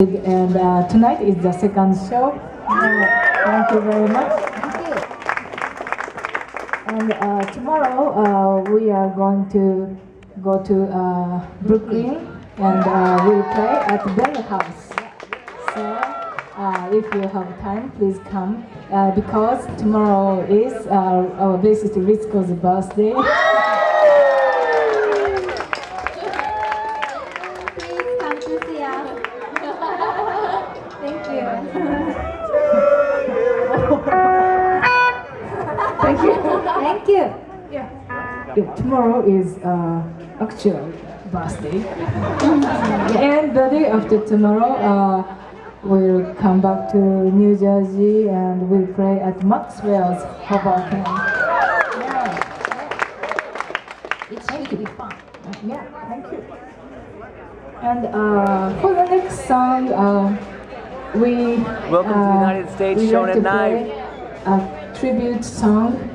And tonight is the second show. Thank you very much. And tomorrow we are going to go to Brooklyn and we'll play at Bell House. So if you have time, please come because tomorrow is our bassist Ritsuko's birthday. Thank you. Thank you. Thank you. Yeah. Tomorrow is actual birthday. And the day after tomorrow, we'll come back to New Jersey and we'll play at Maxwell's Hoboken. Yeah. It's going to be fun. Yeah, thank you. And for the next song, welcome to the United States, Shonen Knife. A tribute song